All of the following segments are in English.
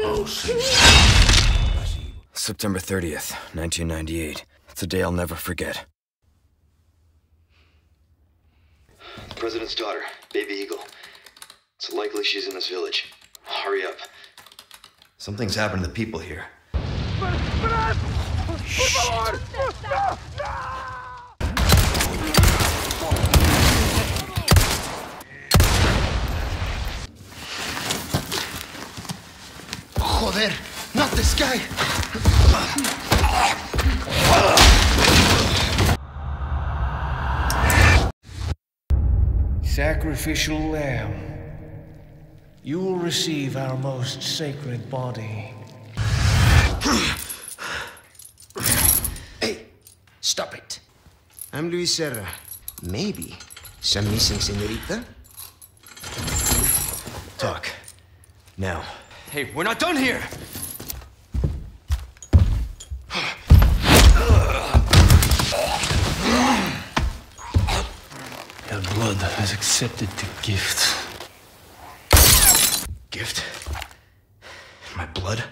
Oh, shit. September 30th, 1998. It's a day I'll never forget. The president's daughter, Baby Eagle. It's likely she's in this village. Hurry up. Something's happened to the people here. Joder, not this guy. Sacrificial lamb, you will receive our most sacred body. Hey, stop it. I'm Luis Serra. Maybe some missing senorita? Talk. Now. Hey, we're not done here! Your blood has accepted the gift. Gift? My blood?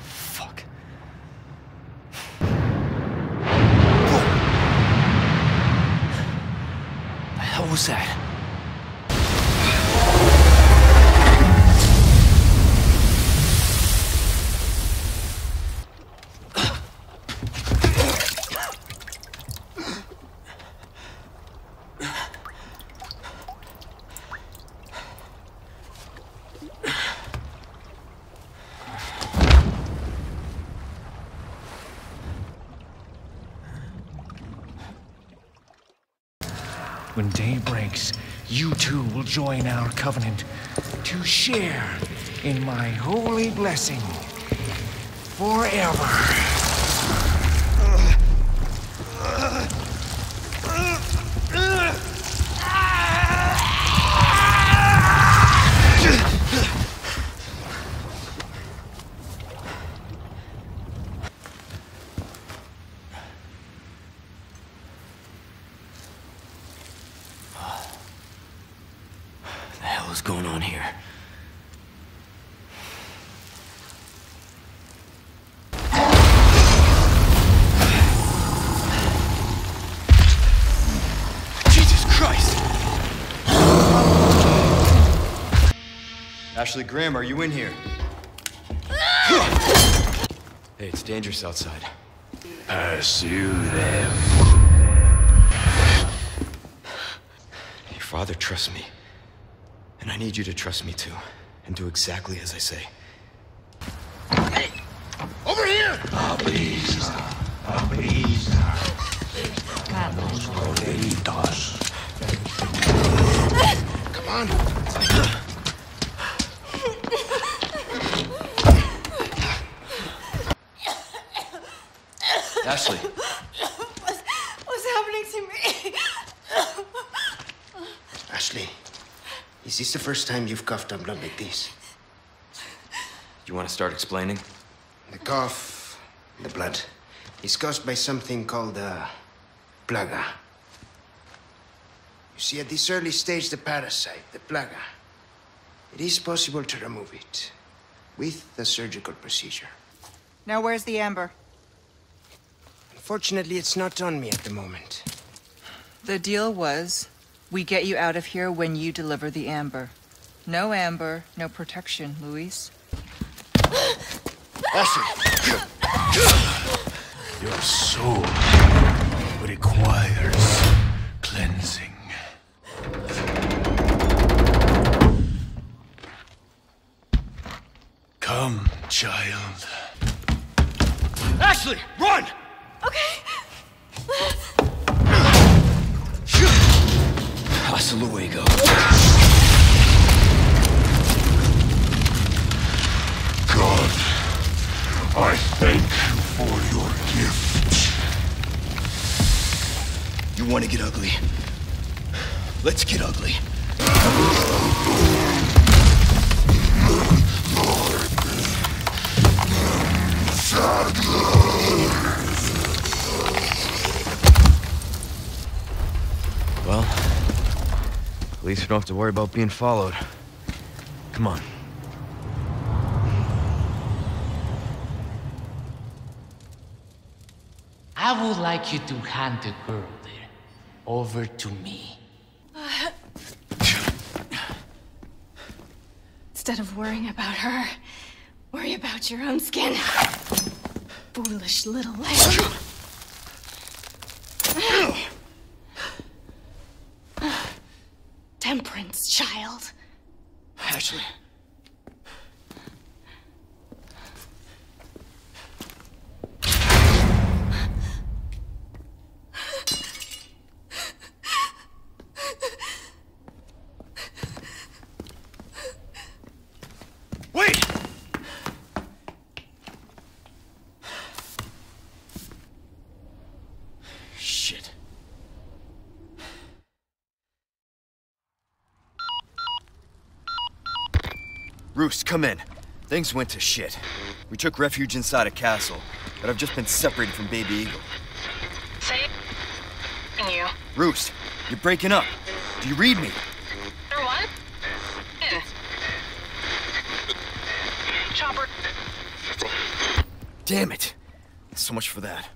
Fuck. Whoa. The hell was that? When day breaks, you too will join our covenant to share in my holy blessing forever. What's going on here? Jesus Christ! Ashley Graham, are you in here? Hey, it's dangerous outside. Pursue them. Your father trusts me. And I need you to trust me too, and do exactly as I say. Hey! Over here! Come on! Ashley! What's happening to me? Ashley. Is this the first time you've coughed on blood like this? You want to start explaining? The cough, the blood, is caused by something called a plaga. You see, at this early stage, the parasite, the plaga, it is possible to remove it with the surgical procedure. Now, where's the amber? Unfortunately, it's not on me at the moment. The deal was, we get you out of here when you deliver the amber. No amber, no protection, Luis. Ashley! Your soul requires cleansing. Come, child. Ashley, run! Okay. Hasta luego. God, I thank you for your gift. You want to get ugly? Let's get ugly. At least we don't have to worry about being followed. Come on. I would like you to hand the girl there over to me. Instead of worrying about her, worry about your own skin. Foolish little lamb. Temperance, child. Ashley. Bruce, come in. Things went to shit. We took refuge inside a castle, but I've just been separated from Baby Eagle. Say you. Bruce, you're breaking up. Do you read me? Or what? In. Chopper. Damn it. So much for that.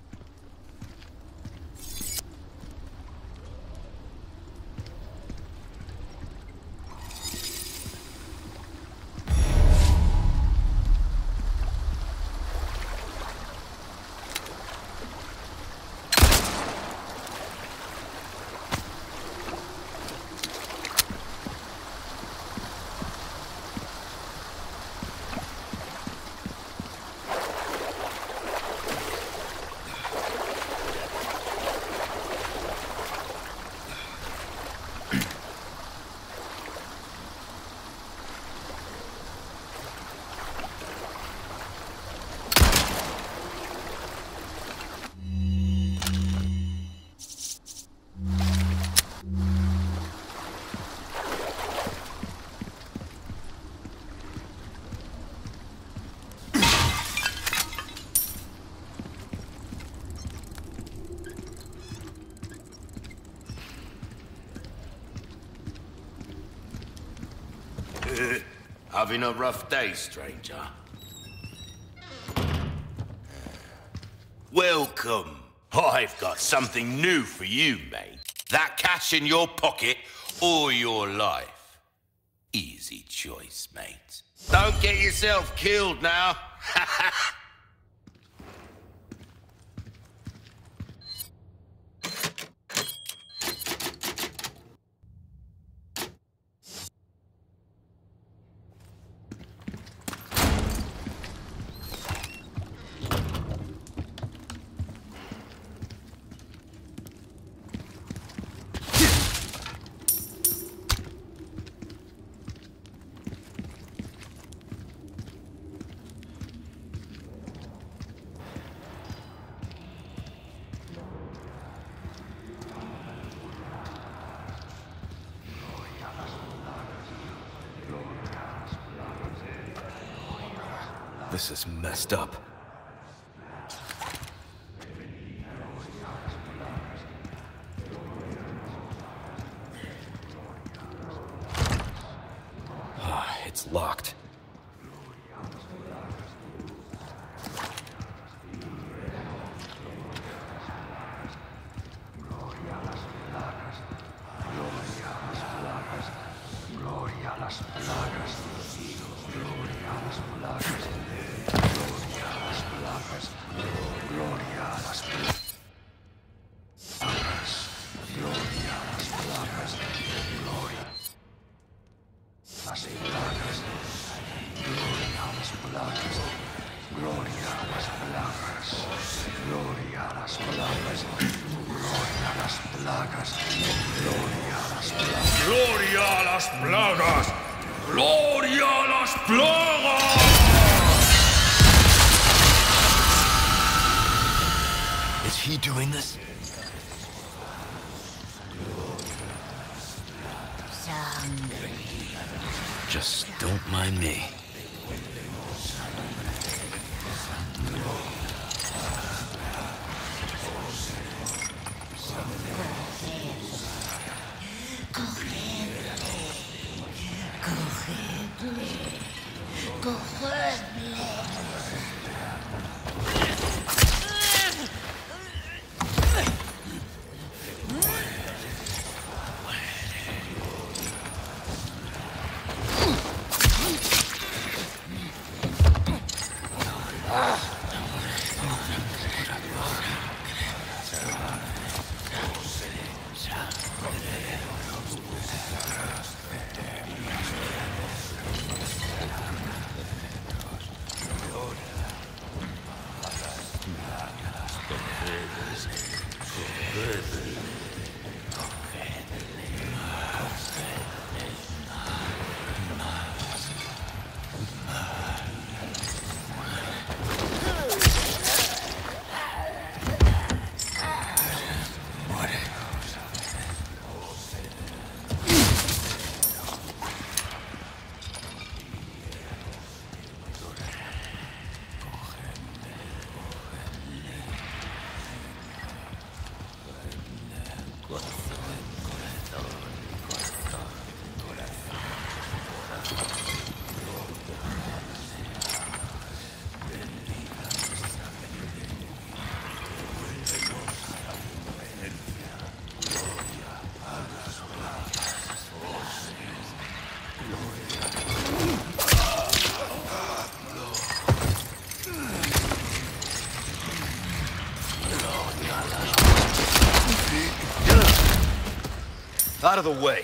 Having a rough day, stranger. Welcome. I've got something new for you, mate. That cash in your pocket or your life. Easy choice, mate. Don't get yourself killed now. This is messed up. It's locked. Just don't mind me. Out of the way.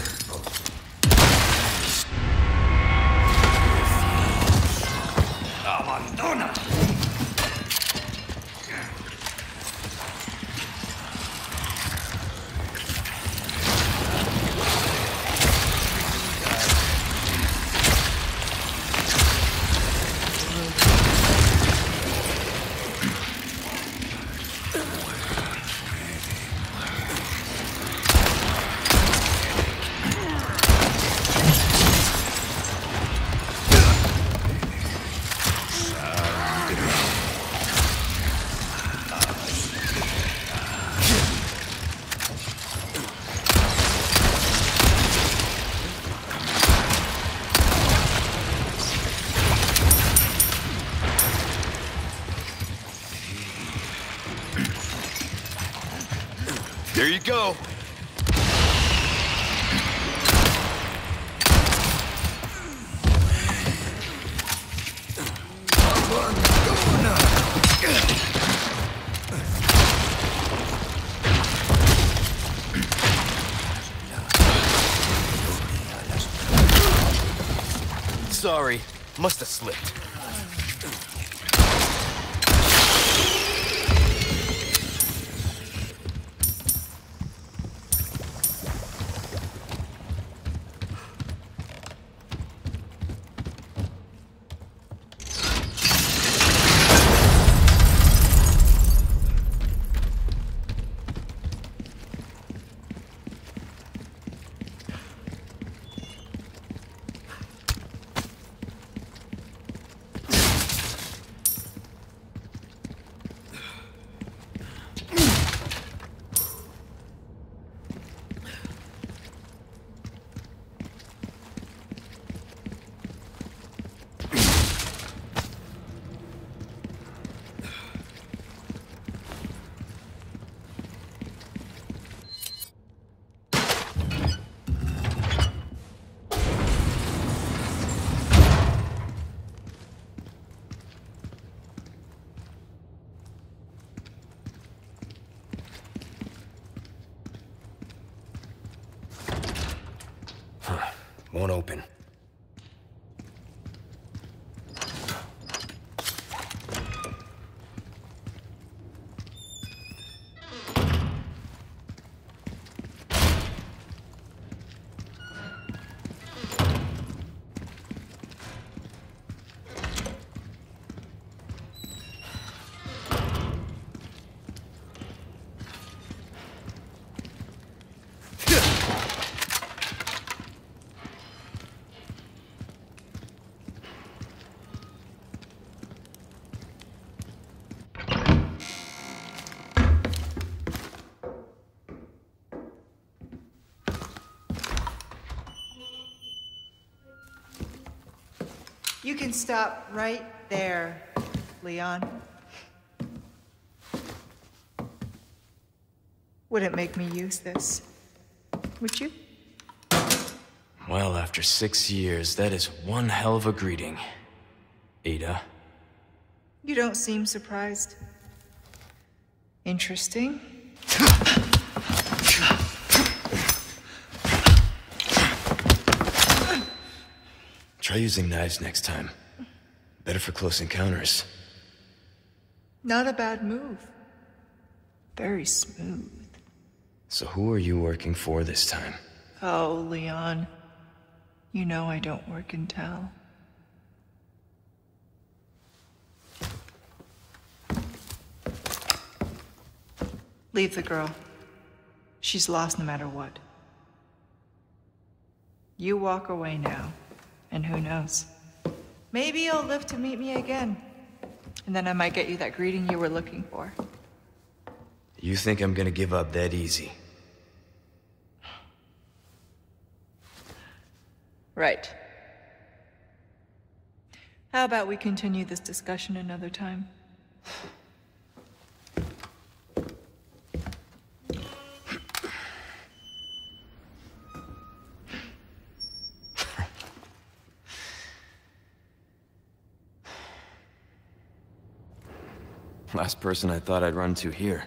There you go. Sorry, must have slipped. Won't open. You can stop right there, Leon. Wouldn't make me use this, would you? Well, after 6 years, that is one hell of a greeting, Ada. You don't seem surprised. Interesting. Try using knives next time. Better for close encounters. Not a bad move. Very smooth. So who are you working for this time? Oh, Leon. You know I don't work in town. Leave the girl. She's lost no matter what. You walk away now. And who knows? Maybe you'll live to meet me again. And then I might get you that greeting you were looking for. You think I'm gonna give up that easy? Right. How about we continue this discussion another time? Last person I thought I'd run to here.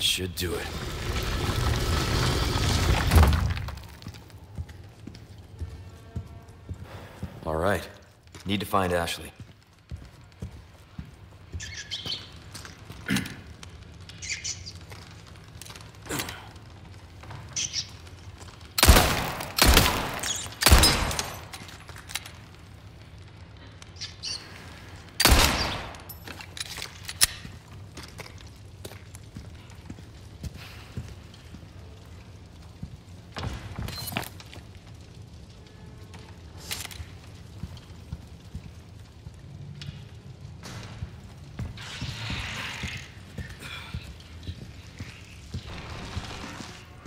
Should do it. All right. Need to find Ashley.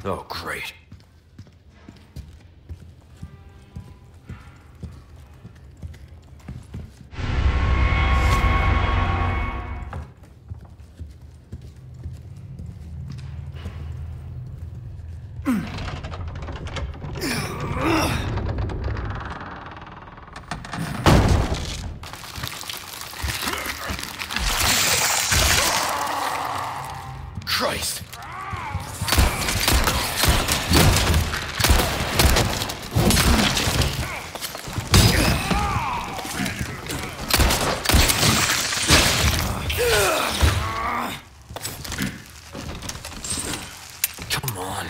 Oh, great. Christ! Come on.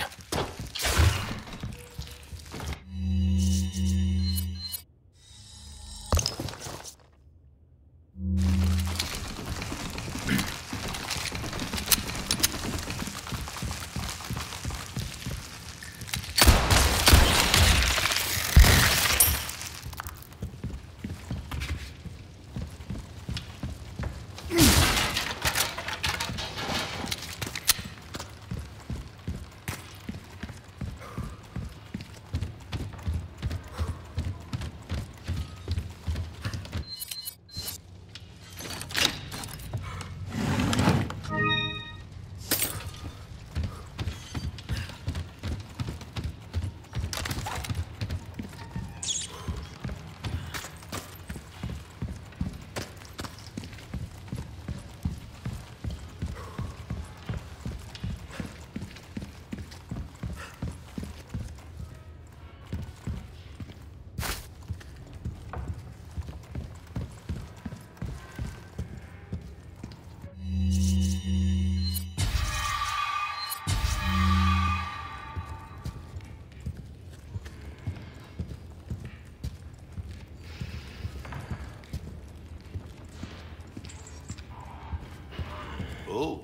Ooh,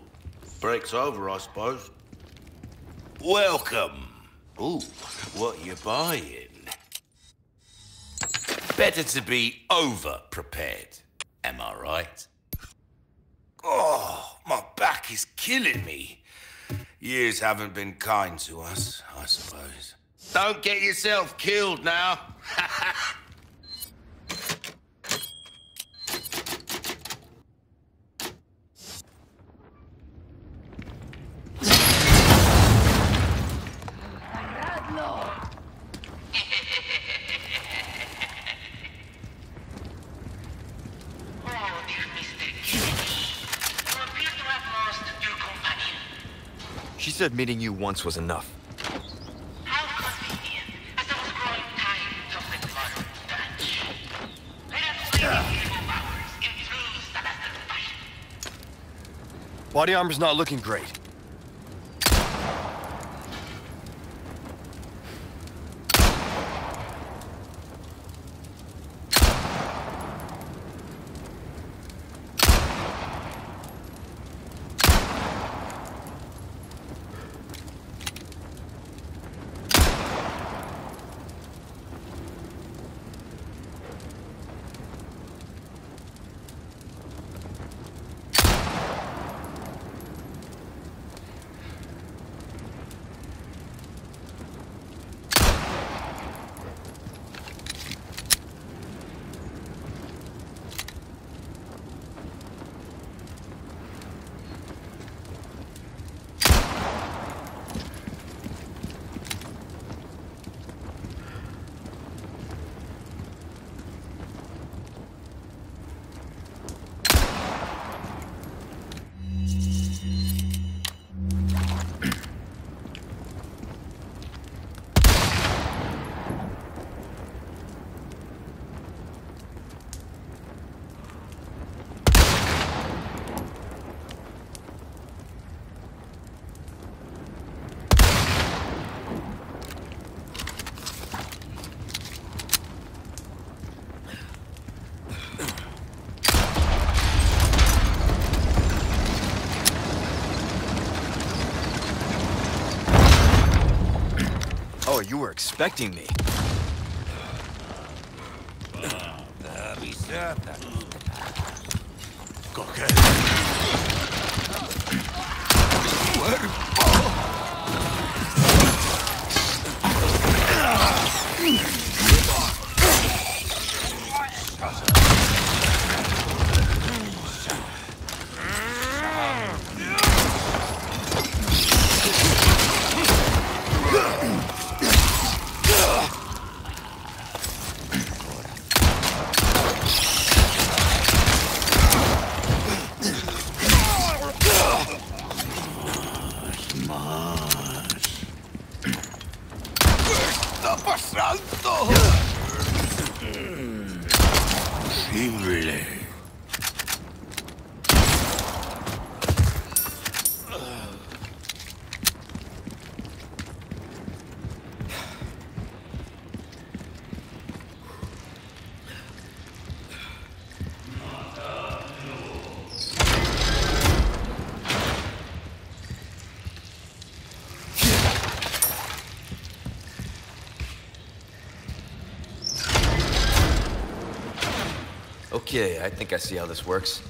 break's over, I suppose. Welcome. Ooh, what you buying? Better to be over-prepared, am I right? Oh, my back is killing me. Years haven't been kind to us, I suppose. Don't get yourself killed now. She said meeting you once was enough. How convenient, as I was growing tired of the modern Dutch. Let us believe evil powers in true Celestial fashion. Body armor's not looking great. Oh, you were expecting me. Okay, I think I see how this works.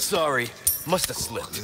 Sorry, must have slipped.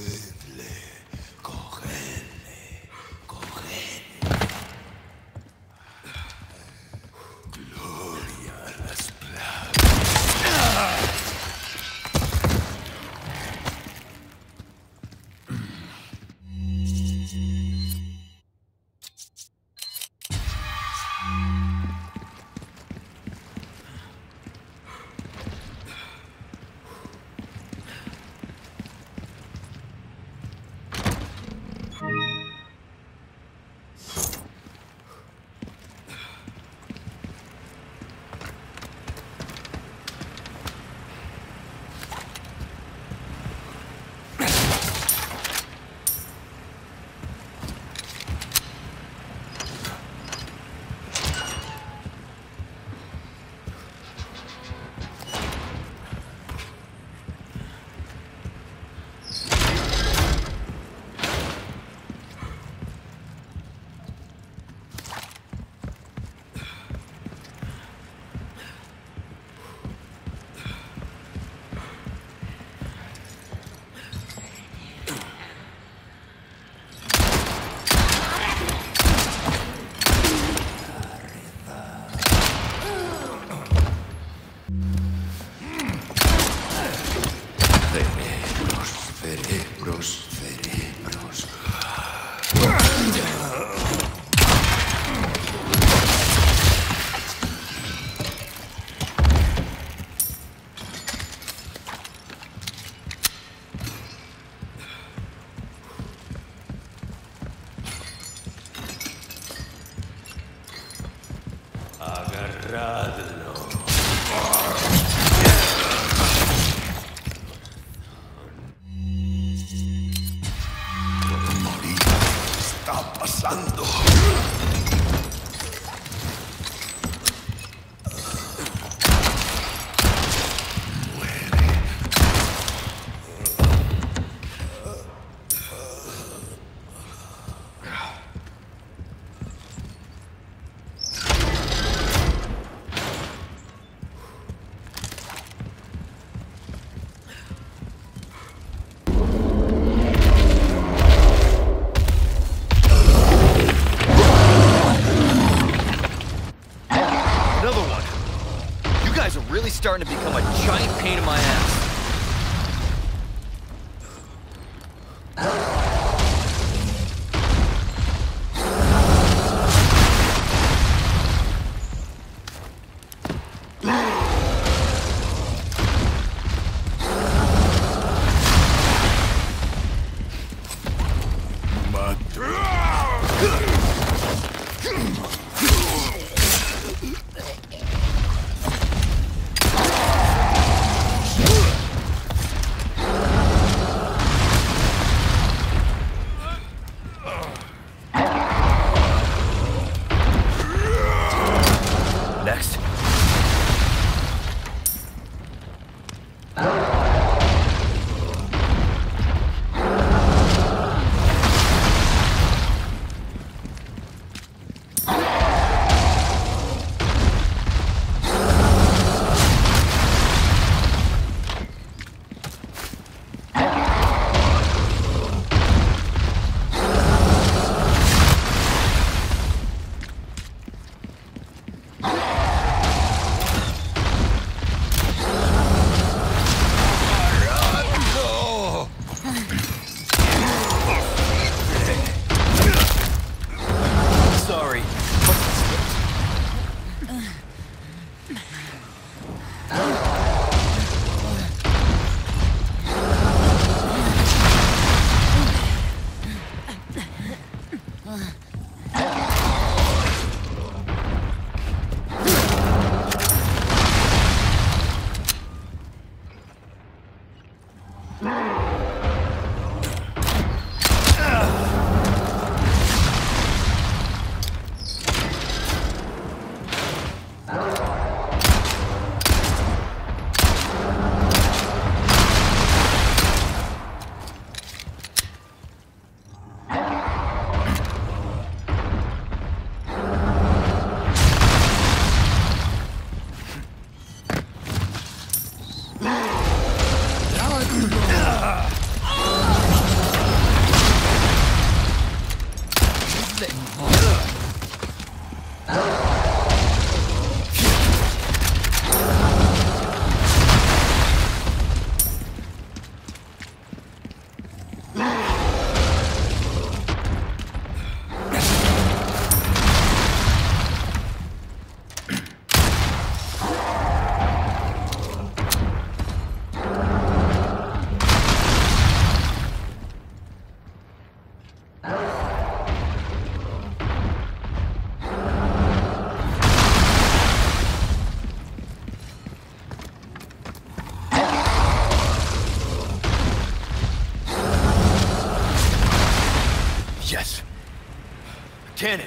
Cannon.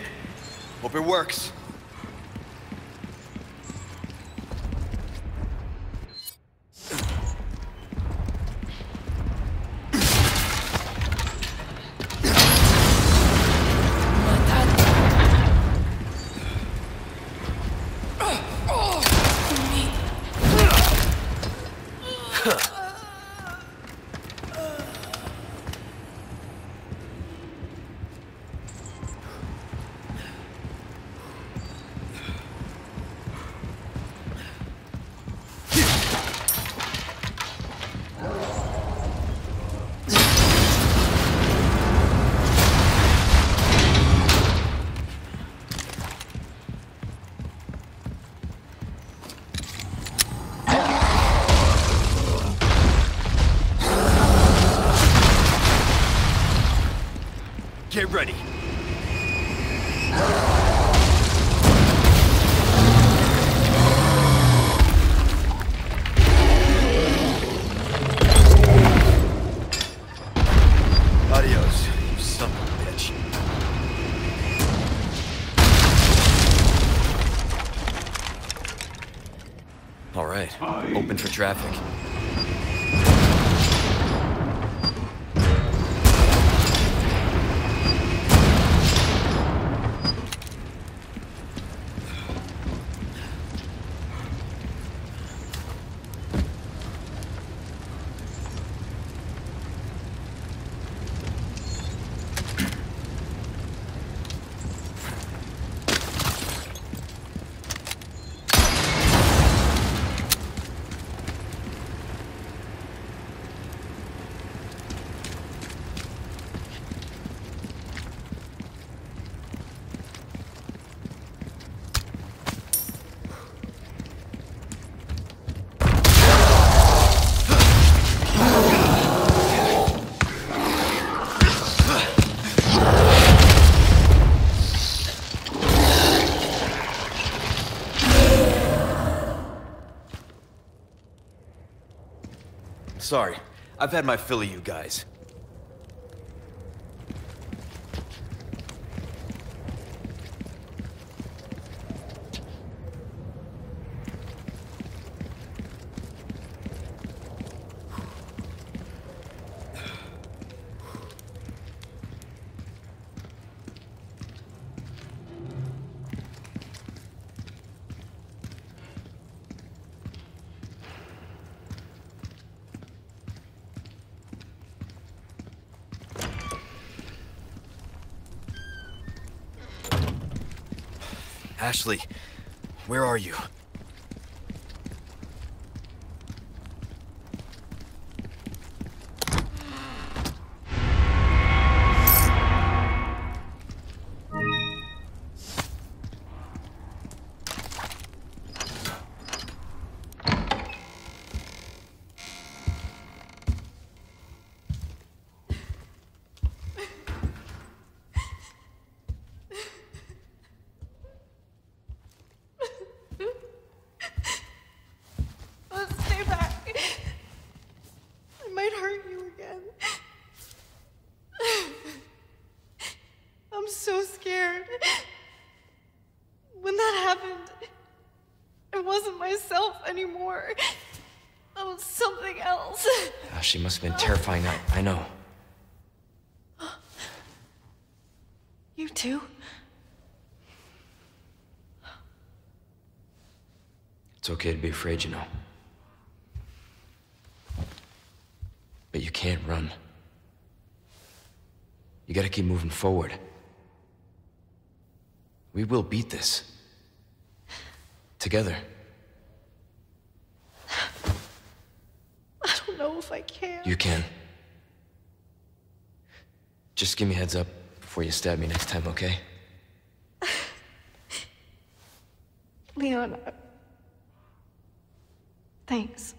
Hope it works. Get ready. Adios, you son of a bitch. All right, open for traffic. Sorry, I've had my fill of you guys. Ashley, where are you? She must have been terrifying, I know. You too? It's okay to be afraid, you know. can't run. You gotta keep moving forward. We will beat this. Together. I don't know if I can. You can. Just give me a heads up before you stab me next time, okay? Leon, thanks.